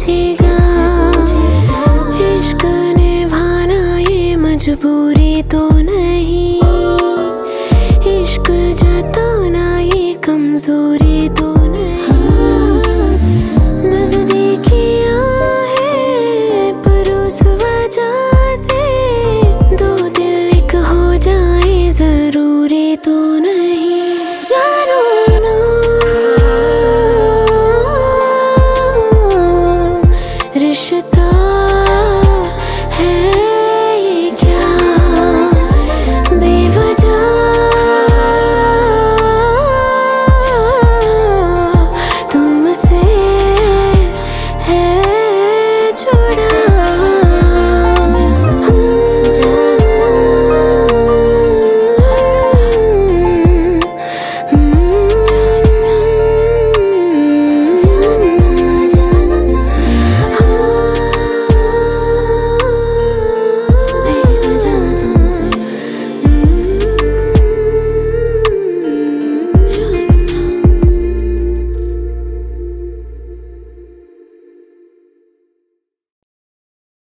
समझेगा, इश्क निभाना ये मजबूरी तो नहीं, इश्क जताना ये कमजोरी तो नहीं। नजदीकियाँ है पर उस वजह से दो दिल एक हो जाए जरूरी तो नहीं।